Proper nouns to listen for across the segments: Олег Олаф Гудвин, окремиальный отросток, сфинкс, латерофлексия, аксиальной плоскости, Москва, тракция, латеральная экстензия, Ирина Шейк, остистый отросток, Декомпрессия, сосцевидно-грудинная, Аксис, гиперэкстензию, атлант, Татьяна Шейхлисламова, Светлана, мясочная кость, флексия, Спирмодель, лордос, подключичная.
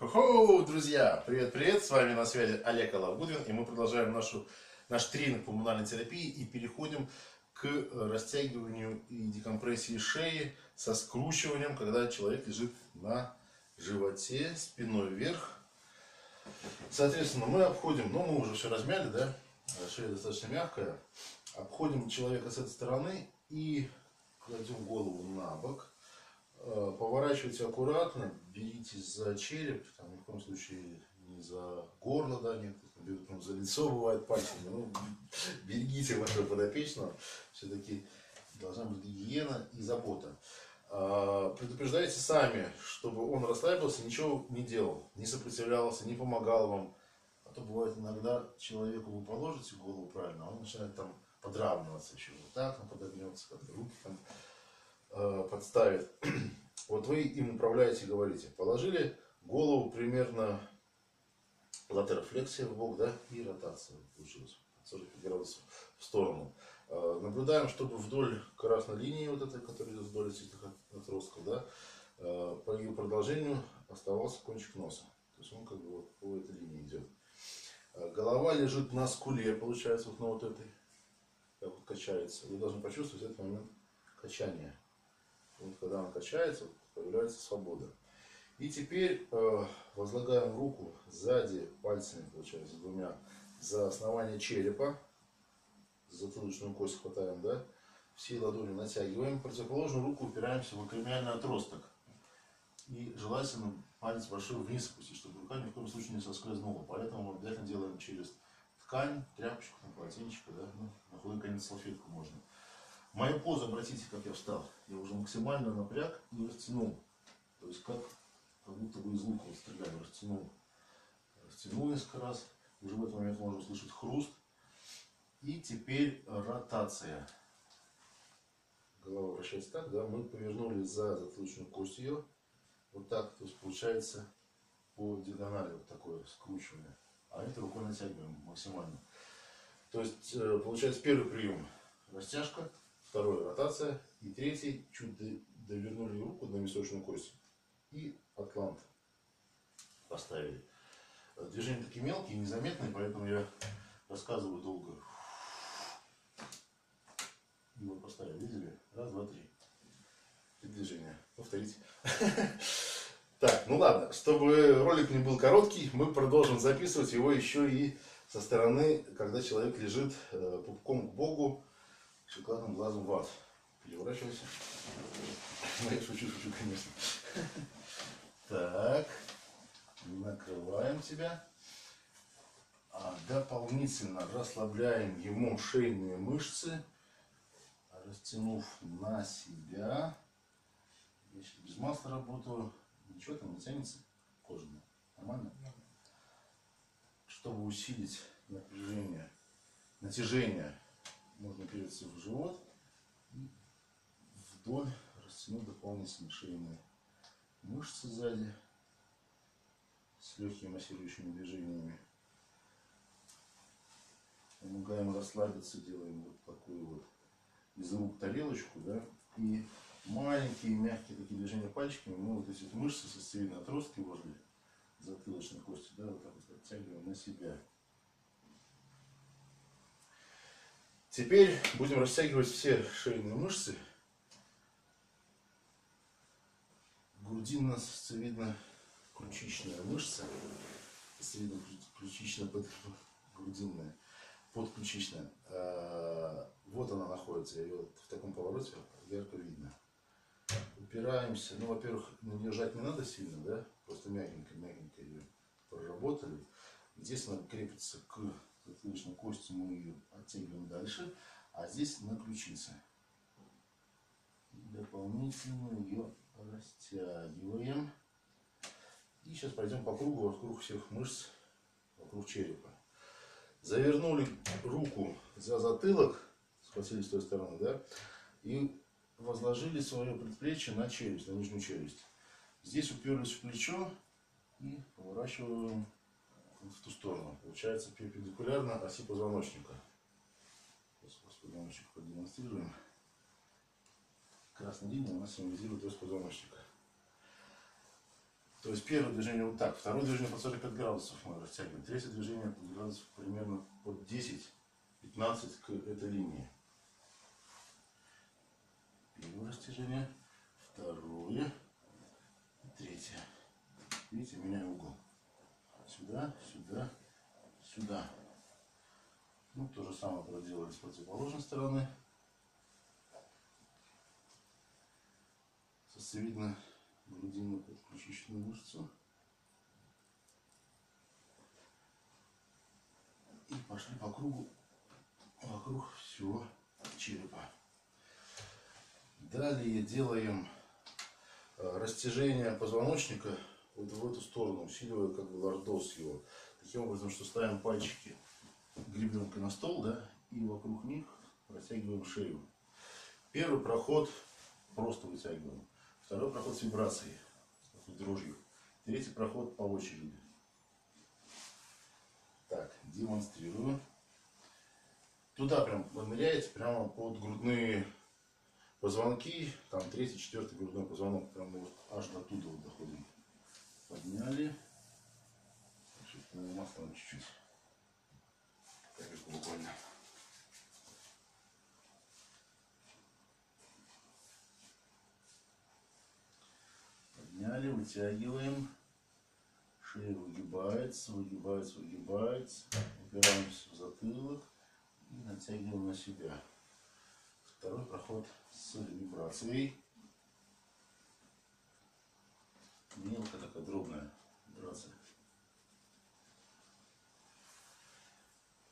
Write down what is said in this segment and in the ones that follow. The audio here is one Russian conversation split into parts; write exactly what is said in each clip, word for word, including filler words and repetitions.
Хо-хоу, друзья! Привет-привет! С вами на связи Олег Олаф Гудвин, и мы продолжаем нашу, наш тренинг по мануальной терапии и переходим к растягиванию и декомпрессии шеи со скручиванием, когда человек лежит на животе, спиной вверх. Соответственно, мы обходим, но ну, мы уже все размяли, да? Шея достаточно мягкая. Обходим человека с этой стороны и кладем голову на бок. Поворачивайте аккуратно, беритесь за череп, там, ни в коем случае не за горло, да, нет, берут прям за лицо, бывает пальцами, ну, берегите вашего подопечного, все-таки должна быть гигиена и забота. Предупреждайте сами, чтобы он расслабился, ничего не делал, не сопротивлялся, не помогал вам. А то бывает иногда человеку вы положите голову правильно, а он начинает там подравниваться еще, вот так он подогнется, как-то руки там подставит. Вот вы им управляете и говорите. Положили голову примерно латерофлексия в бок, да, и ротация получилась сорок градусов в сторону. Наблюдаем, чтобы вдоль красной линии, вот этой, которая идет вдоль остистых отростков, да, по ее продолжению оставался кончик носа. То есть он как бы вот по этой линии идет. Голова лежит на скуле, получается, вот на вот этой, как вот качается. Вы должны почувствовать этот момент качания. Вот когда он качается, появляется свобода. И теперь э, возлагаем руку сзади пальцами, получается, двумя, за основание черепа, за затылочную кость хватаем, да, всей ладонью натягиваем, противоположную руку упираемся в окремиальный отросток. И желательно палец большой вниз спустить, чтобы рука ни в коем случае не соскользнула. Поэтому мы обязательно делаем через ткань, тряпочку, полотенечко, да, ну, на худой конец салфетку можно. Мою позу, обратите, как я встал. Я уже максимально напряг и растянул. То есть как, как будто бы из лука вот стреляю, растянул. Растянул несколько раз. Уже в этот момент можно услышать хруст. И теперь ротация. Голова вращается так, да, мы повернули за затылочную кость ее. Вот так, то есть получается по диагонали вот такое скручивание. А это рукой натягиваем максимально. То есть получается первый прием — растяжка. Второе — ротация. И третий — чуть довернули руку на мясочную кость. И атлант поставили. Движения такие мелкие, незаметные, поэтому я рассказываю долго. И мы поставили, видели? Раз, два, три. И движение. Повторите. Так, ну ладно. Чтобы ролик не был короткий, мы продолжим записывать его еще и со стороны, когда человек лежит пупком к богу, шоколадным глазом в ад. Переворачивайся. Ну, я шучу, шучу, конечно. Так. Накрываем тебя. А дополнительно расслабляем ему шейные мышцы, растянув на себя. Я сейчас без масла работаю. Ничего там не тянется. Кожаная. Нормально? Чтобы усилить напряжение, натяжение, можно опереться в живот и вдоль растянуть дополнительно шейные мышцы сзади с легкими массирующими движениями. Помогаем расслабиться, делаем вот такую вот из рук тарелочку, да, и маленькие мягкие такие движения пальчиками. Мы вот эти мышцы сосцевидной отростки возле затылочной кости, да, вот так вот оттягиваем на себя. Теперь будем растягивать все шейные мышцы, грудино-сосцевидно-ключичная мышца, сосцевидно-ключично-грудинная, подключичная. Вот она находится, ее в таком повороте ярко видно. Упираемся, ну, во-первых, на нее жать не надо сильно, да, просто мягенько-мягенько ее проработали. Здесь она крепится к затылочной кости, мы ее оттягиваем дальше, а здесь на ключице. Дополнительно ее растягиваем. И сейчас пойдем по кругу, вокруг всех мышц, вокруг черепа. Завернули руку за затылок, схватили с той стороны, да, и возложили свое предплечье на челюсть, на нижнюю челюсть. Здесь уперлись в плечо и поворачиваем в ту сторону. Получается перпендикулярно оси позвоночника. Сейчас позвоночник продемонстрируем. Красная линия у нас символизирует ось позвоночника. То есть первое движение вот так, второе движение под сорок пять градусов мы растягиваем, третье движение под градусов примерно под десять-пятнадцать к этой линии. Первое растяжение, второе, третье. Видите, меняю угол. Сюда, сюда, сюда. Ну, то же самое проделали с противоположной стороны. Сосцевидно-грудинную подключичную мышцу. И пошли по кругу, вокруг всего черепа. Далее делаем растяжение позвоночника вот в эту сторону, усиливая как бы лордос его. Таким образом, что ставим пальчики гребенкой на стол, да, и вокруг них растягиваем шею. Первый проход просто вытягиваем. Второй проход с вибрацией, с дрожью. Третий проход по очереди. Так, демонстрирую. Туда прям ныряете, прямо под грудные позвонки. Там третий, четвертый грудной позвонок. Прям вот аж до туда вот доходим. Подняли. Чуть-чуть, наверное, остану чуть-чуть. Так как буквально. Подняли, вытягиваем. Шея выгибается, выгибается, выгибается. Упираемся в затылок и натягиваем на себя. Второй проход с вибрацией. Мелкая такая дробная вибрация.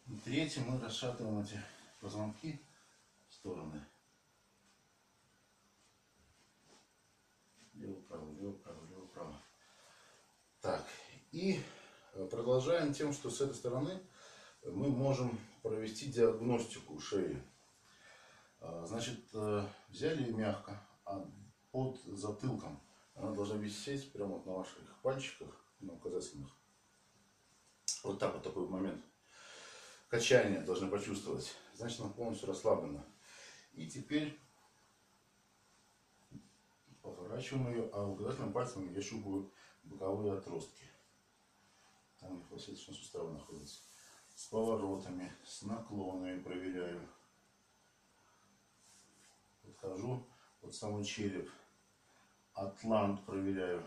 И третий мы расшатываем эти позвонки в стороны. Лево-право, лево-право, лево-право. Так, и продолжаем тем, что с этой стороны мы можем провести диагностику шеи. Значит, взяли ее мягко, а под затылком она должна висеть прямо вот на ваших пальчиках, на указательных. Вот так вот, такой момент качания должны почувствовать. Значит, она полностью расслаблена. И теперь поворачиваем ее, а указательным пальцем я щупаю боковые отростки. Там флексионный сустав находится. С поворотами, с наклонами проверяю. Подхожу под самый череп. Атлант проверяю.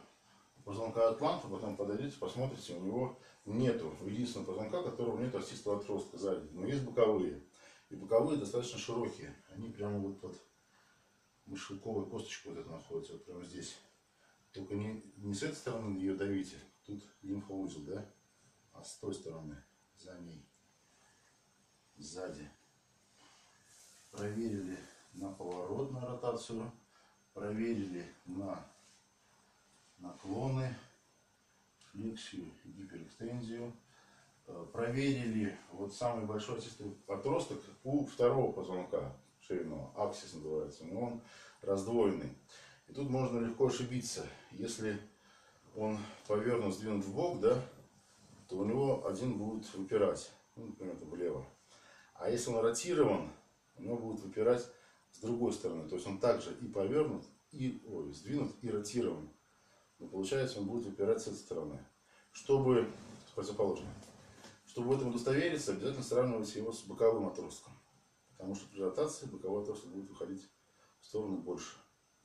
Позвонка атланта, потом подойдете, посмотрите, у него нету единственного позвонка, которого нет остистого отростка сзади. Но есть боковые. И боковые достаточно широкие. Они прямо вот под мышелковой косточкой вот это находится, вот прямо здесь. Только не, не с этой стороны ее давите. Тут лимфоузел, да? А с той стороны, за ней. Сзади. Проверили на поворот, на ротацию. Проверили на наклоны, флексию, гиперэкстензию. Проверили вот самый большой остистый отросток у второго позвонка шейного, аксис называется, но он раздвоенный. И тут можно легко ошибиться. Если он повернут, сдвинут в бок, да, то у него один будет выпирать, ну, например, влево. А если он ротирован, у него будет выпирать с другой стороны. То есть он также и повернут, и ой, сдвинут, и ротирован. Но получается, он будет выпирать с этой стороны. Чтобы, противоположно, чтобы в этом удостовериться, обязательно сравнивайте его с боковым отростком. Потому что при ротации боковой отросток будет выходить в сторону больше.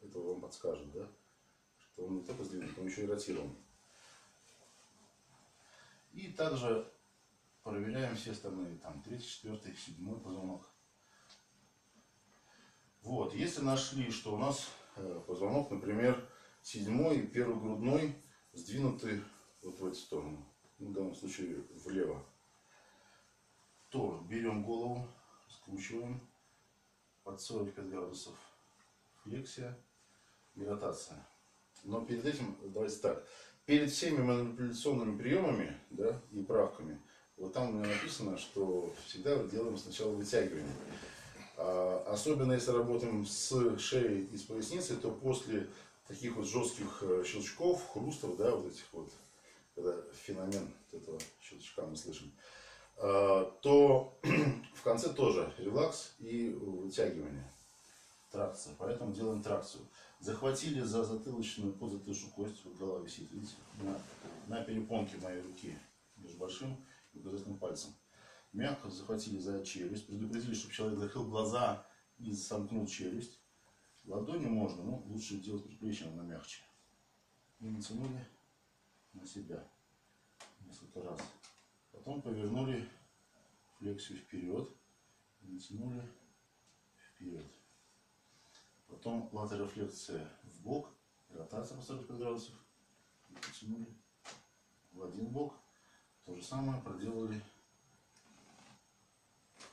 Это вам подскажет, да? Что он не только сдвинут, но еще и ротирован. И также проверяем все остальные. Там третий, четвертый, седьмой позвонок. Вот, если нашли, что у нас позвонок, например, седьмой и первый грудной сдвинуты вот в эту сторону, в данном случае влево, то берем голову, скручиваем под сорок пять градусов, флексия и ротация. Но перед этим, давайте так, перед всеми манипуляционными приемами, да, и правками, вот там у меня написано, что всегда делаем сначала вытягивание. Особенно если работаем с шеей и с поясницей, то после таких вот жестких щелчков, хрустов, да, вот этих вот, когда феномен этого щелчка мы слышим, то в конце тоже релакс и вытягивание. тракция. Поэтому делаем тракцию. Захватили за затылочную позатылочную кость, вот голова висит, видите, на, на перепонке моей руки, между большим и указательным пальцем. Мягко захватили за челюсть, предупредили, чтобы человек закрыл глаза и сомкнул челюсть. Ладони можно, но лучше делать предплечьем, она мягче. И натянули на себя несколько раз. Потом повернули флексию вперед, натянули вперед. Потом латерофлексия в бок, ротация по сорок пять градусов, и потянули в один бок. То же самое проделали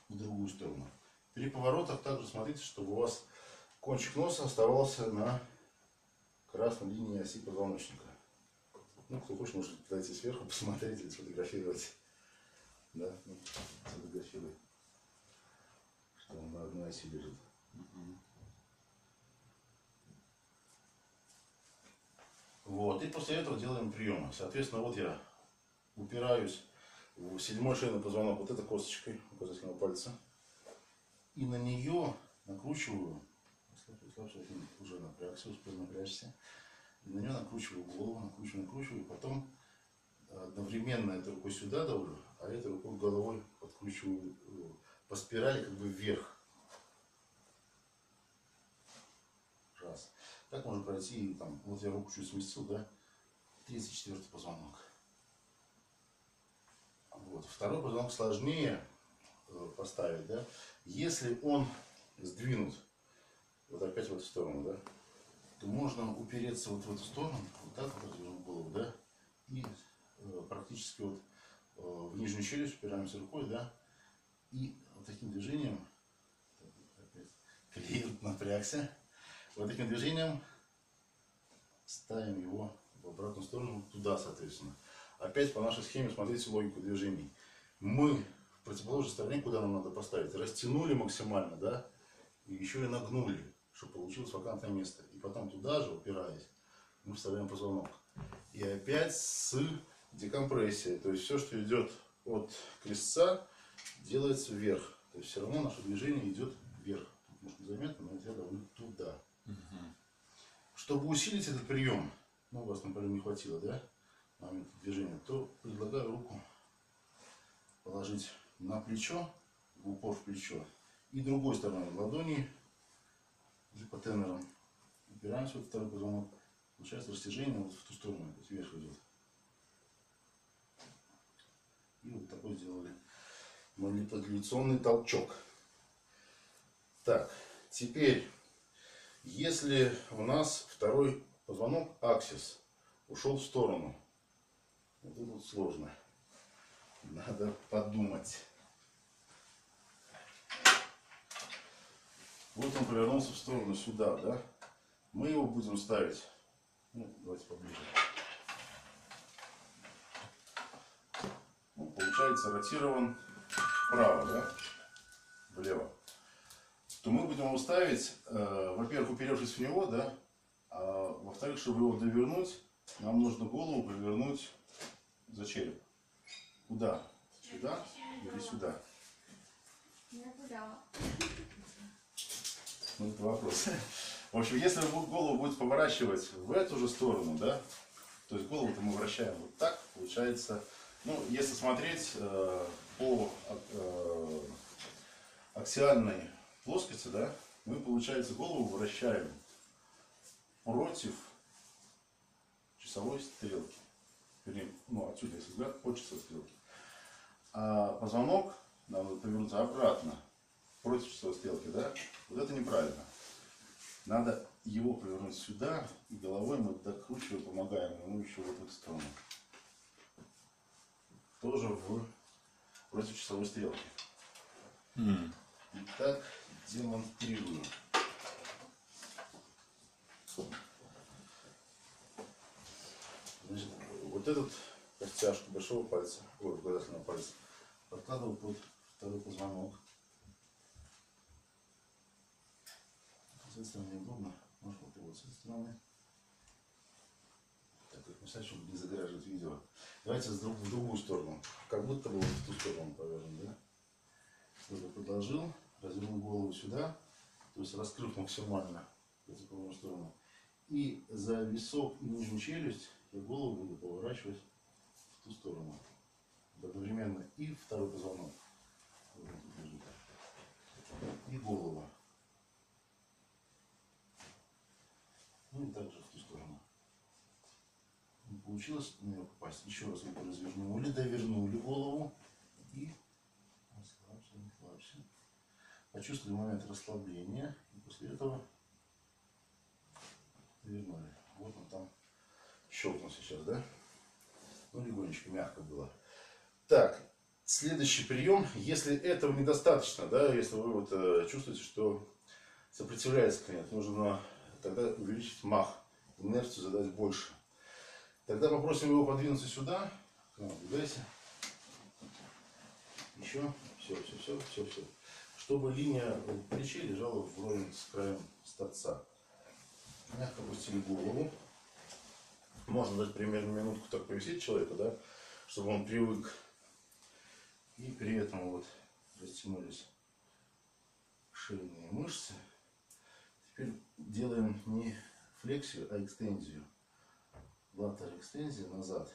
в другую сторону. При поворотах также смотрите, чтобы у вас кончик носа оставался на красной линии оси позвоночника. Ну, кто хочет, может подойти сверху, посмотреть или сфотографировать. Да, ну, сфотографировать, что он на одной оси лежит. Вот, и после этого делаем приемы. Соответственно, вот я упираюсь в седьмой шейный позвонок вот этой косточкой указательного пальца. И на нее накручиваю, уже напрягся, успел напрячься. И на нее накручиваю голову, накручиваю, накручиваю. Потом одновременно этой рукой сюда давлю, а этой рукой головой подкручиваю по спирали как бы вверх. Раз. Так можно пройти, там, вот я руку чуть сместил, да, тридцать четвёртый позвонок. Вот. Второй позвонок сложнее поставить, да, если он сдвинут вот опять в эту сторону, да, то можно упереться вот в эту сторону, вот так вот развернуть голову, да, и э, практически вот э, в нижнюю челюсть упираемся рукой, да, и вот таким движением, опять клиент напрягся, вот таким движением ставим его в обратную сторону, туда, соответственно. Опять по нашей схеме смотрите логику движений. Мы в противоположной стороне, куда нам надо поставить, растянули максимально, да, и еще и нагнулли, чтобы получилось вакантное место. И потом туда же, упираясь, мы вставляем позвонок. И опять с декомпрессией. То есть все, что идет от крестца, делается вверх. То есть все равно наше движение идет вверх. Тут, может, незаметно, но я давлю туда. Угу. Чтобы усилить этот прием, ну, у вас, например, не хватило, да, момент движения, то предлагаю руку положить на плечо, в упор в плечо, и другой стороной ладони, и по тенорам упираемся вот второй позвонок. Получается растяжение вот в ту сторону, вот вверх идет. И вот такой сделали манипуляционный толчок. Так, теперь, если у нас второй позвонок, аксис, ушел в сторону, вот это вот сложно. Надо подумать. Вот он повернулся в сторону сюда, да? Мы его будем ставить. Ну, давайте поближе. Ну, получается, ротирован вправо, да? Влево. То мы будем его ставить, э, во-первых, уперевшись в него, да? А во-вторых, чтобы его довернуть, нам нужно голову повернуть за череп. Куда? Сюда или сюда? Ну, это вопрос. В общем, если вы голову будете поворачивать в эту же сторону, да, то есть голову-то мы вращаем вот так, получается, ну, если смотреть э, по э, аксиальной плоскости, да, мы, получается, голову вращаем против часовой стрелки. Ну, отсюда, если взгляд, хочется стрелки. А позвонок надо повернуться обратно, против часовой стрелки, да? Вот это неправильно. Надо его повернуть сюда, и головой мы докручиваем, помогаем ему еще вот в эту сторону. Тоже в против часовой стрелки. Mm. Итак, демонстрирую. Значит, вот этот костяшку большого пальца, ой, указательного пальца, подкладываю под второй позвонок. С этой стороны неудобно, можно вот его с этой стороны. Так, как мешать, чтобы не загораживать видео. Давайте с друг, в другую сторону, как будто бы в ту сторону повернем, да? Кто-то продолжил, развернул голову сюда, то есть раскрыв максимально противоположную сторону. И за висок и нижнюю челюсть я голову буду поворачивать в ту сторону. Одновременно и второй позвонок. И голова. Ну и также в ту сторону. Не получилось у меня попасть. Еще раз мы развернули, довернули голову и расслабься, расслабься. Почувствовали момент расслабления. И после этого довернули. Вот он там щелкнул сейчас, да? Ну, легонечко, мягко было. Так, следующий прием. Если этого недостаточно, да, если вы вот, э, чувствуете, что сопротивляется клиент, нужно тогда увеличить мах, инерцию задать больше. Тогда попросим его подвинуться сюда. Наблюдайте. Еще. Все, все, все, все, все. Чтобы линия плечей лежала вровень с краем торца. Мягко опустили голову. Можно дать примерно минутку так повисеть человека, да, чтобы он привык. И при этом вот растянулись шейные мышцы. Теперь делаем не флексию, а экстензию. Латеральная экстензия назад.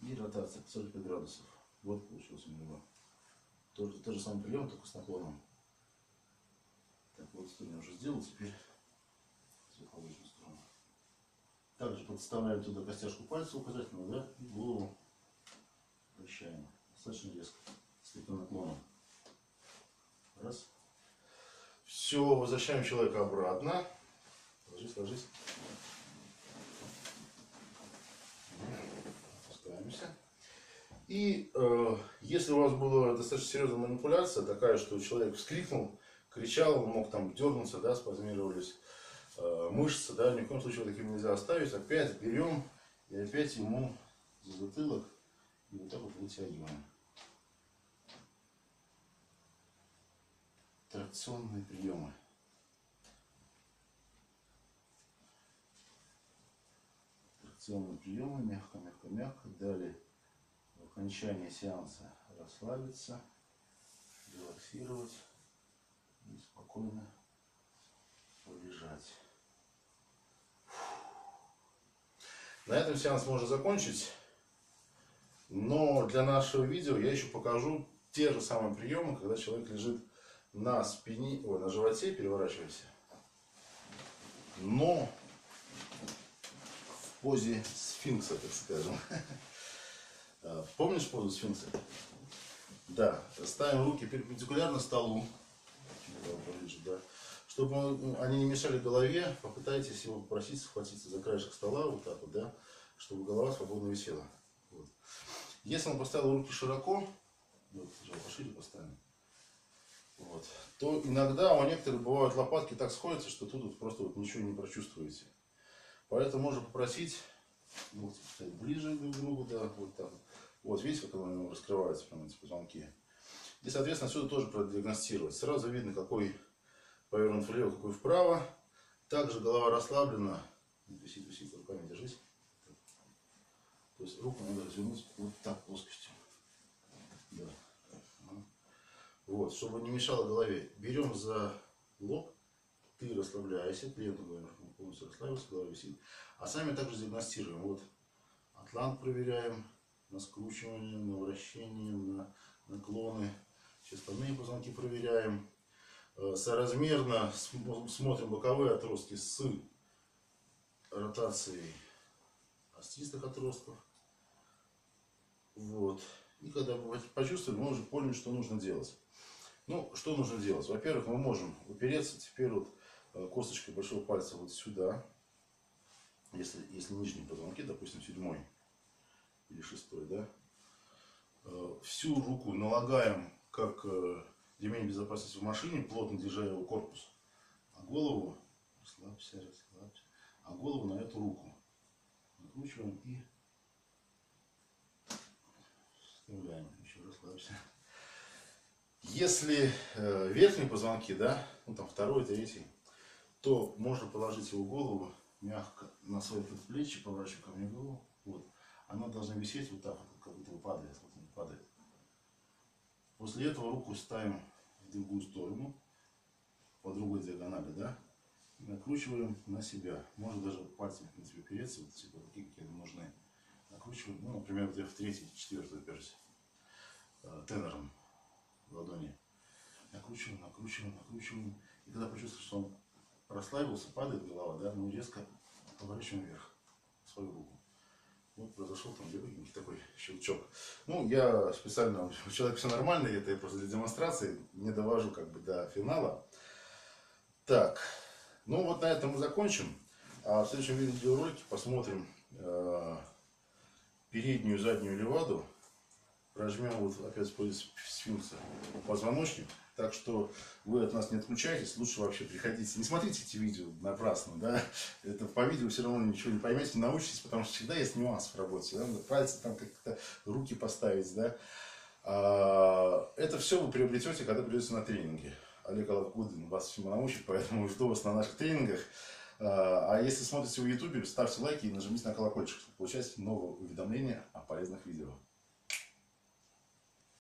И ротация сорок пять градусов. Вот получился у него. Тоже тот же самый прием, только с наклоном. Так вот, что я уже сделал, теперь с боковую сторону. Также подставляем туда костяшку пальца указательного, да, и голову вращаем. Достаточно резко, с легким наклоном. Раз. Все, возвращаем человека обратно. Ложись, ложись. Опускаемся. И э, если у вас была достаточно серьезная манипуляция, такая, что человек вскрикнул, кричал, он мог там дернуться, да, спазмировались э, мышцы, да, ни в коем случае таким нельзя оставить. Опять берем и опять ему за затылок. И вот так вот вытягиваем. Тракционные приемы. Тракционные приемы. Мягко, мягко, мягко. Далее в окончании сеанса расслабиться, релаксировать и спокойно полежать. На этом сеанс можно закончить. Но для нашего видео я еще покажу те же самые приемы, когда человек лежит на спине, ой, на животе, переворачивайся, но в позе сфинкса, так скажем. Помнишь позу сфинкса? Да. Ставим руки перпендикулярно столу, чтобы они не мешали голове. Попытайтесь его попросить схватиться за краешек стола, вот так вот, да, чтобы голова свободно висела. Вот. Если он поставил руки широко, вот, пошире поставим, вот, то иногда у некоторых бывают лопатки так сходятся, что тут вот просто вот ничего не прочувствуете. Поэтому можно попросить локти поставить ближе друг к другу, да, вот там. Вот видите, как оно раскрывается, прямо эти позвонки. И, соответственно, отсюда тоже продиагностировать. Сразу видно, какой повернут влево, какой вправо. Также голова расслаблена. Висит, висит, руками держись. То есть руку надо развернуть вот так плоскостью. Да. Вот, чтобы не мешало голове. Берем за лоб, ты расслабляешься, клиенту говорим, полностью расслабился, голова висит. А сами также диагностируем. Вот атлант проверяем на скручивание, на вращение, на наклоны. Сейчас остальные позвонки проверяем. Соразмерно смотрим боковые отростки с ротацией остистых отростков. Вот. И когда мы почувствуем, мы уже поняли, что нужно делать. Ну, что нужно делать? Во-первых, мы можем упереться теперь вот косточкой большого пальца вот сюда. Если, если нижние позвонки, допустим, седьмой или шестой, да. Всю руку налагаем, как ремень безопасности в машине, плотно держа его корпус. А голову, расслабься, расслабься. А голову на эту руку. Накручиваем и вставляем. Еще расслабься. Если верхние позвонки, да, ну там второй, третий, то можно положить его голову мягко на свое предплечье, поворачиваю ко мне голову. Вот. Она должна висеть вот так, как будто падает. Вот он падает. После этого руку ставим в другую сторону. по другой диагонали, да, накручиваем на себя. Можно даже пальцами на себя переться, вот типа такие, какие нужны. Накручиваем, ну, например, где в третий, четвертую пержь тенором ладони. Накручиваем, накручиваем, накручиваем. И когда почувствуешь, что он расслабился, падает голова, да, ну резко поворачиваем вверх свою руку. Вот произошел там легкий такой щелчок. Ну, я специально, у человека все нормально, это я просто для демонстрации, не довожу как бы до финала. Так, ну вот на этом мы закончим. А в следующем видеоуроке посмотрим э, переднюю и заднюю леваду. Прожмем вот опять с помощью сфинкса позвоночник. Так что вы от нас не отключайтесь, лучше вообще приходите. Не смотрите эти видео напрасно, да. Это по видео все равно ничего не поймете, не научитесь, потому что всегда есть нюанс в работе. Да? Пальцы там как-то, руки поставить, да. А, это все вы приобретете, когда придете на тренинги. Олег Олаф Гудвин вас всему научит, поэтому жду вас на наших тренингах. А если смотрите в ютубе, ставьте лайки и нажмите на колокольчик, чтобы получать новые уведомления о полезных видео.